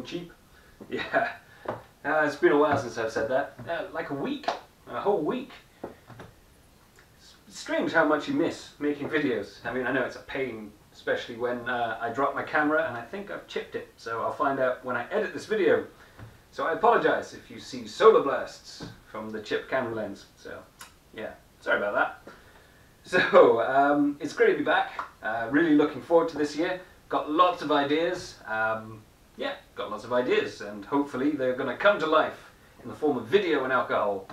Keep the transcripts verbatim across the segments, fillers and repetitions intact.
and cheap. Yeah, uh, it's been a while since I've said that. Uh, like a week, a whole week. It's strange how much you miss making videos. I mean, I know it's a pain, especially when uh, I drop my camera and I think I've chipped it, so I'll find out when I edit this video. So I apologize if you see solar blasts from the chipped camera lens. So, yeah, sorry about that. So, um, it's great to be back. Uh, really looking forward to this year. Got lots of ideas. Um, yeah, got lots of ideas, and hopefully they're going to come to life in the form of video and alcohol.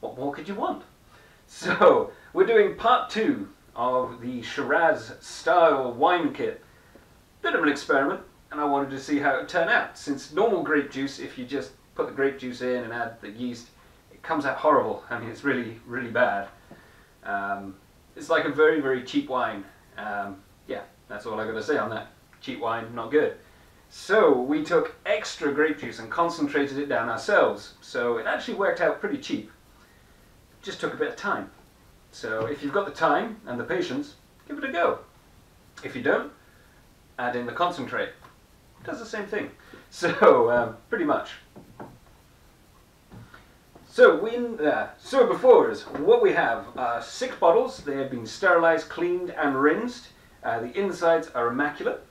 What more could you want? So, we're doing part two of the Shiraz style wine kit. Bit of an experiment, and I wanted to see how it would turn out. Since normal grape juice, if you just put the grape juice in and add the yeast, it comes out horrible. I mean, it's really, really bad. Um, it's like a very, very cheap wine. Um, yeah, that's all I've got to say on that. Cheap wine, not good. So we took extra grape juice and concentrated it down ourselves. So it actually worked out pretty cheap. It just took a bit of time. So if you've got the time and the patience, give it a go. If you don't, add in the concentrate. It does the same thing. So um, pretty much. So, when, uh, so before us, what we have are six bottles. They have been sterilized, cleaned and rinsed. Uh, the insides are immaculate.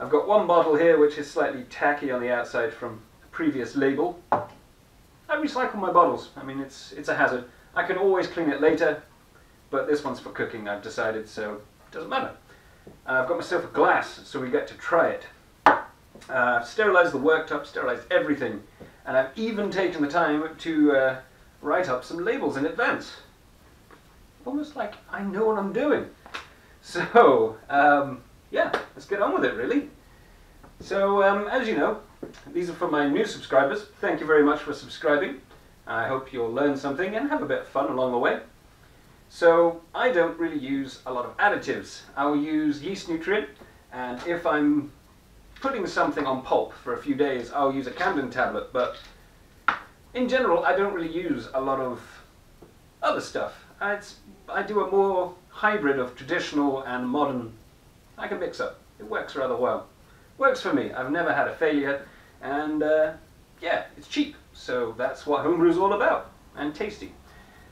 I've got one bottle here which is slightly tacky on the outside from the previous label. I recycle my bottles. I mean, it's, it's a hazard. I can always clean it later, but this one's for cooking, I've decided, so it doesn't matter. Uh, I've got myself a glass, so we get to try it. Uh, I've sterilized the worktop, sterilized everything. And I've even taken the time to uh, write up some labels in advance. Almost like I know what I'm doing. So, um, yeah, let's get on with it, really. So, um, as you know, these are for my new subscribers. Thank you very much for subscribing. I hope you'll learn something and have a bit of fun along the way. So, I don't really use a lot of additives. I will use yeast nutrient, and if I'm putting something on pulp for a few days, I'll use a Camden tablet, but in general I don't really use a lot of other stuff. It's, I do a more hybrid of traditional and modern. I can mix up. It works rather well. Works for me. I've never had a failure, and uh, yeah, it's cheap, so that's what homebrew's all about, and tasty.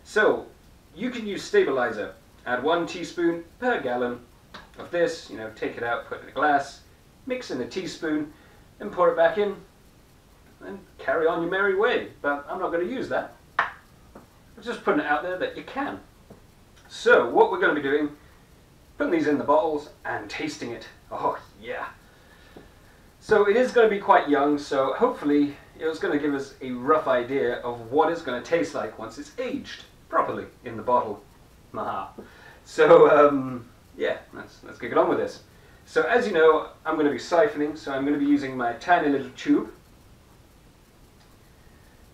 So you can use stabilizer. Add one teaspoon per gallon of this, you know, take it out, put it in a glass, mix in a teaspoon, and pour it back in, and carry on your merry way. But I'm not going to use that. I'm just putting it out there that you can. So what we're going to be doing, putting these in the bottles and tasting it. Oh yeah. So it is going to be quite young, so hopefully it's going to give us a rough idea of what it's going to taste like once it's aged properly in the bottle. Aha. So um, yeah, let's, let's get on with this. So as you know, I'm going to be siphoning, so I'm going to be using my tiny little tube.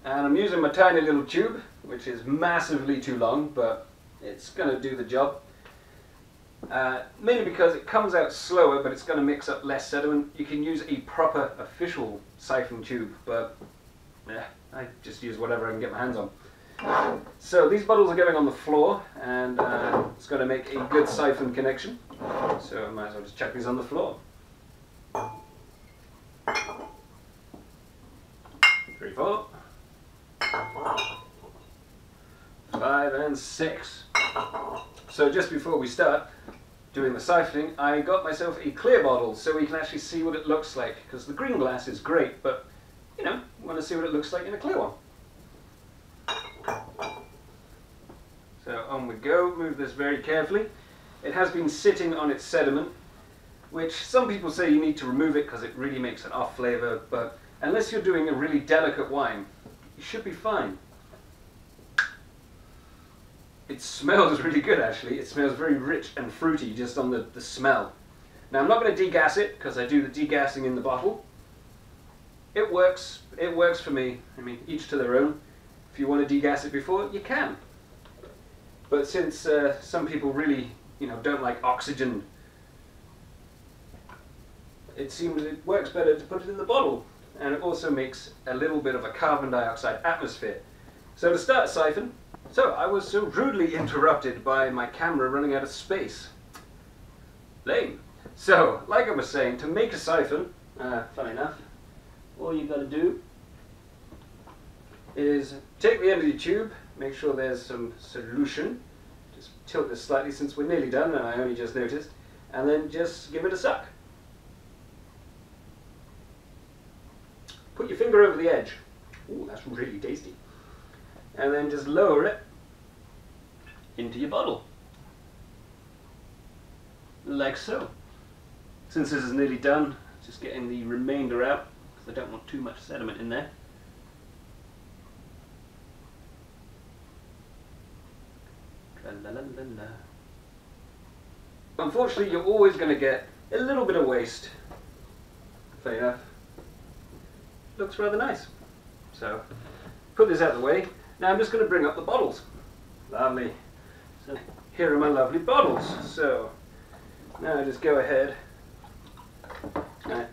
And I'm using my tiny little tube, which is massively too long, but it's going to do the job. Uh, mainly because it comes out slower, but it's going to mix up less sediment. You can use a proper official siphon tube, but yeah, I just use whatever I can get my hands on. So these bottles are going on the floor, and uh, it's going to make a good siphon connection. So I might as well just chuck these on the floor. Three, four, five, and six. So just before we start doing the siphoning, I got myself a clear bottle so we can actually see what it looks like. Because the green glass is great, but you know, we want to see what it looks like in a clear one. So on we go. Move this very carefully. It has been sitting on its sediment, which some people say you need to remove it because it really makes an off flavour, but unless you're doing a really delicate wine, you should be fine. It smells really good, actually. It smells very rich and fruity just on the, the smell. Now, I'm not going to degas it because I do the degassing in the bottle. It works. It works for me. I mean, each to their own. If you want to degas it before, you can. But since uh, some people really, you know, don't like oxygen, it seems it works better to put it in the bottle, and it also makes a little bit of a carbon dioxide atmosphere. So to start a siphon, so I was so rudely interrupted by my camera running out of space. Lame. So, like I was saying, to make a siphon, uh, funny enough, all you got to do is take the end of your tube, make sure there's some solution, just tilt this slightly since we're nearly done and I only just noticed, and then just give it a suck. Put your finger over the edge, ooh, that's really tasty, and then just lower it into your bottle, like so. Since this is nearly done, just getting the remainder out, because I don't want too much sediment in there. La, la, la, la. Unfortunately, you're always going to get a little bit of waste. Fair enough. Looks rather nice. So, put this out of the way. Now I'm just going to bring up the bottles. Lovely. So, here are my lovely bottles. So, now I just go ahead and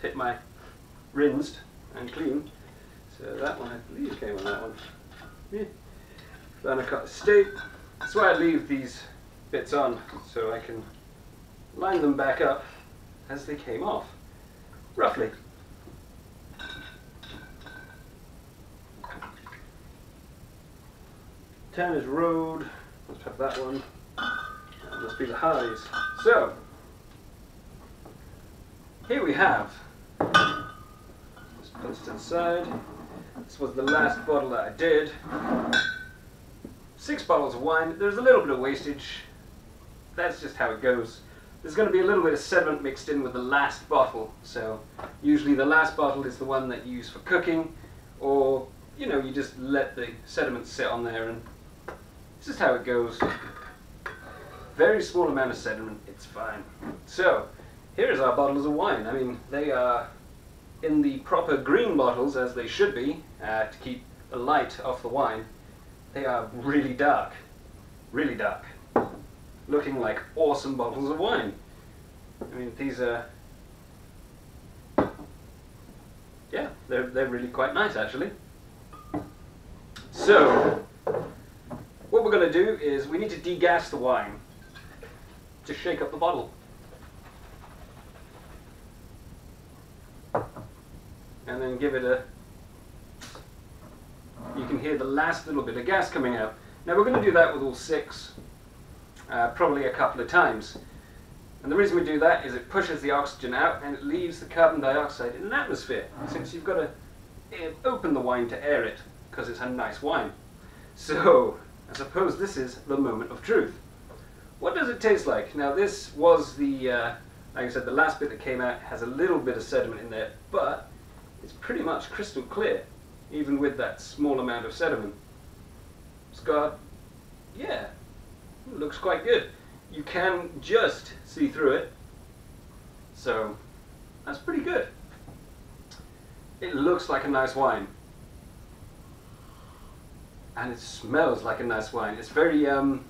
take my rinsed and clean. So that one, I believe, came on that one. Yeah. Then I cut the steak. That's why I leave these bits on, so I can line them back up as they came off, roughly. Tanner's Road, let's have that one. That must be the Harleys. So, here we have, just put it inside. This was the last bottle that I did. Six bottles of wine, there's a little bit of wastage, that's just how it goes. There's going to be a little bit of sediment mixed in with the last bottle, so usually the last bottle is the one that you use for cooking, or, you know, you just let the sediment sit on there, and it's just how it goes. Very small amount of sediment, it's fine. So, here is our bottles of wine. I mean, they are in the proper green bottles, as they should be, uh, to keep the light off the wine. They are really dark, really dark, looking like awesome bottles of wine. I mean, these are, yeah, they're, they're really quite nice, actually. So, what we're going to do is we need to degas the wine to shake up the bottle. And then give it a... You can hear the last little bit of gas coming out. Now we're going to do that with all six, uh, probably a couple of times. And the reason we do that is it pushes the oxygen out and it leaves the carbon dioxide in an atmosphere. Since you've got to air, open the wine to air it, because it's a nice wine. So, I suppose this is the moment of truth. What does it taste like? Now this was the, uh, like I said, the last bit that came out has a little bit of sediment in there, but it's pretty much crystal clear. Even with that small amount of sediment. It's got, yeah, it looks quite good. You can just see through it, so that's pretty good. It looks like a nice wine. And it smells like a nice wine. It's very, um,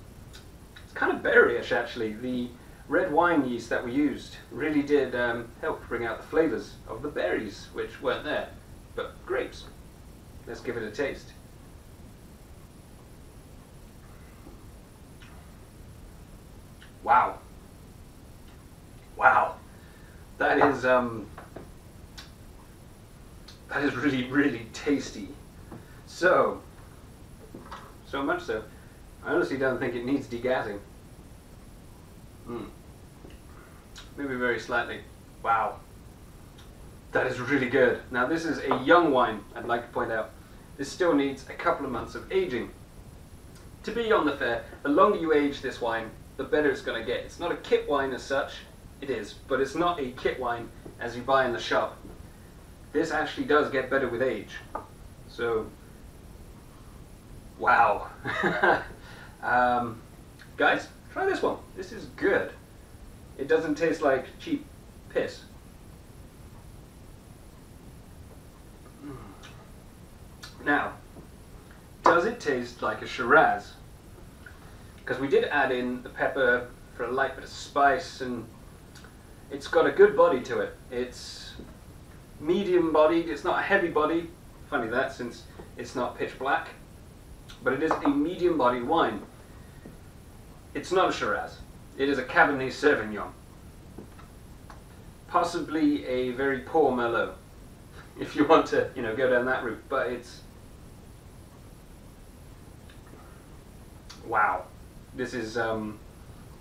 it's kind of berryish actually. The red wine yeast that we used really did um, help bring out the flavors of the berries, which weren't there, but grapes. Let's give it a taste. Wow. Wow. That is, um, that is really, really tasty. So, so much so, I honestly don't think it needs degassing. Mm. Maybe very slightly. Wow. That is really good. Now this is a young wine, I'd like to point out. This still needs a couple of months of aging. To be on the fair, the longer you age this wine, the better it's going to get. It's not a kit wine as such, it is, but it's not a kit wine as you buy in the shop. This actually does get better with age. So, wow. um, guys, try this one. This is good. It doesn't taste like cheap piss. Now, does it taste like a Shiraz? Because we did add in the pepper for a light bit of spice, and it's got a good body to it. It's medium bodied, it's not a heavy body, funny that since it's not pitch black, but it is a medium bodied wine. It's not a Shiraz, it is a Cabernet Sauvignon. Possibly a very poor Merlot. if you want to, you know, go down that route. But it's, wow, this is um,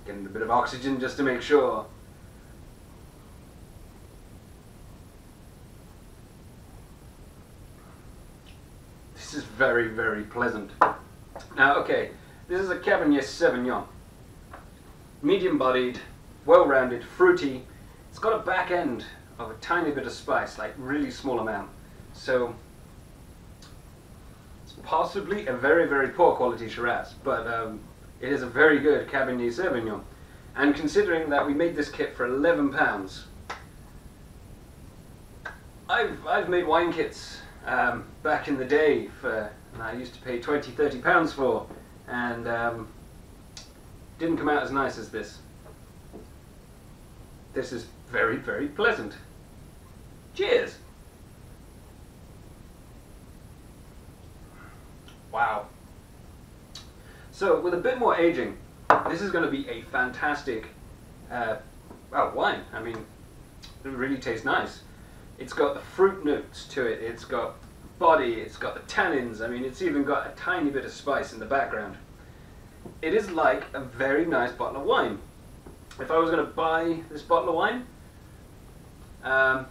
getting a bit of oxygen just to make sure. This is very, very pleasant. Now, okay, this is a Cabernet Sauvignon. Medium-bodied, well-rounded, fruity. It's got a back end of a tiny bit of spice, like really small amount. So it's possibly a very, very poor quality Shiraz, but um, it is a very good Cabernet Sauvignon. And considering that we made this kit for eleven pounds, I've, I've made wine kits um, back in the day for, and I used to pay twenty, thirty pounds for, and um, didn't come out as nice as this. This is very, very pleasant. Cheers! Wow. So, with a bit more aging, this is going to be a fantastic uh, well, wine. I mean, it really tastes nice. It's got the fruit notes to it, it's got body, it's got the tannins. I mean, it's even got a tiny bit of spice in the background. It is like a very nice bottle of wine. If I was going to buy this bottle of wine, um,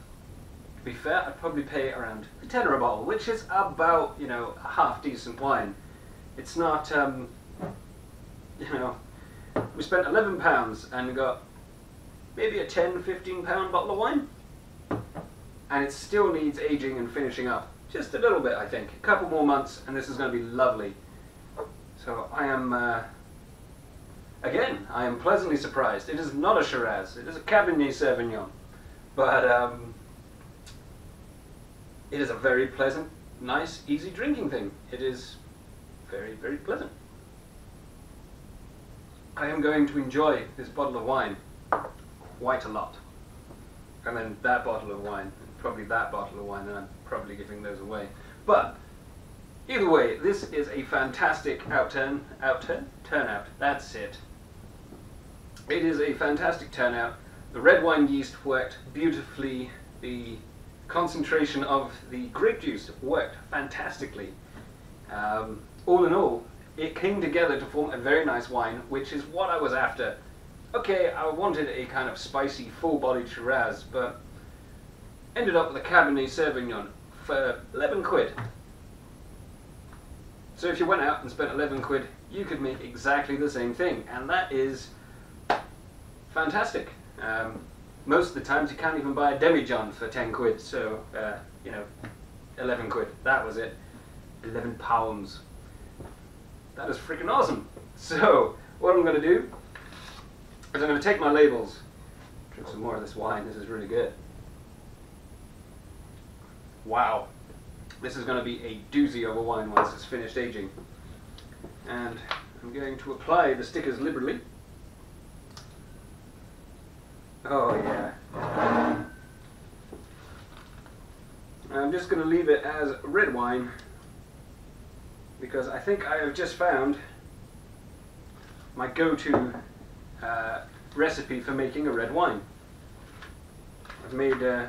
to be fair, I'd probably pay around a tenner a bottle, which is about, you know, a half decent wine. It's not, um, you know, we spent eleven pounds and got maybe a ten, fifteen pound bottle of wine, and it still needs aging and finishing up. Just a little bit, I think. A couple more months, and this is going to be lovely. So I am, uh, again, I am pleasantly surprised. It is not a Shiraz, it is a Cabernet Sauvignon. But um, it is a very pleasant, nice, easy drinking thing. It is very, very pleasant. I am going to enjoy this bottle of wine quite a lot. And then that bottle of wine, probably that bottle of wine, and I'm probably giving those away. But either way, this is a fantastic outturn, outturn, turnout, that's it. It is a fantastic turnout. The red wine yeast worked beautifully. The concentration of the grape juice worked fantastically. Um, all in all, it came together to form a very nice wine, which is what I was after. Okay, I wanted a kind of spicy, full-bodied Shiraz, but ended up with a Cabernet Sauvignon for eleven quid. So if you went out and spent eleven quid, you could make exactly the same thing, and that is fantastic. Um, most of the times you can't even buy a demijohn for ten quid, so, uh, you know, eleven quid, that was it. eleven pounds. That is freaking awesome. So, what I'm going to do is I'm going to take my labels, drink some more of this wine, this is really good. Wow. This is going to be a doozy of a wine once it's finished aging. And I'm going to apply the stickers liberally. Oh yeah. I'm just going to leave it as red wine because I think I have just found my go-to uh, recipe for making a red wine. I've made, uh,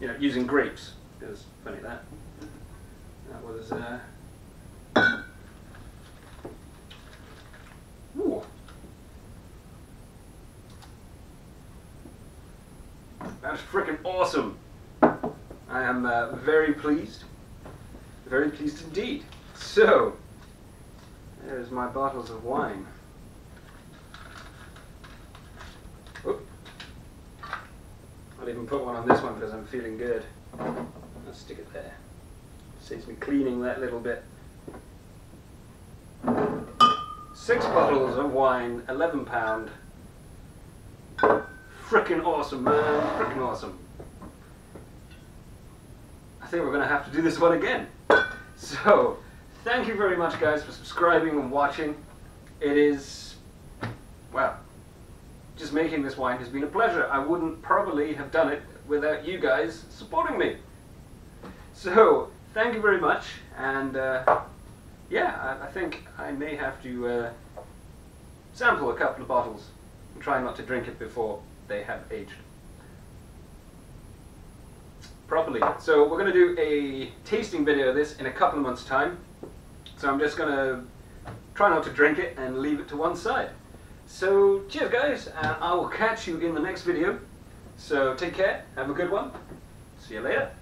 you know, using grapes. It was funny that. That was, uh, ooh. That's frickin' awesome. I am uh, very pleased, very pleased indeed. So, there's my bottles of wine. Oop. I'll even put one on this one because I'm feeling good. I'll stick it there. Saves me cleaning that little bit. Six bottles of wine, eleven pound. Frickin' awesome, man. Frickin' awesome. I think we're gonna have to do this one again. So, thank you very much, guys, for subscribing and watching. It is, well, just making this wine has been a pleasure. I wouldn't probably have done it without you guys supporting me. So, thank you very much, and uh, yeah, I, I think I may have to uh, sample a couple of bottles and try not to drink it before they have aged. properly. So we're going to do a tasting video of this in a couple of months' time. So I'm just going to try not to drink it and leave it to one side. So cheers guys, and I will catch you in the next video. So take care, have a good one, see you later.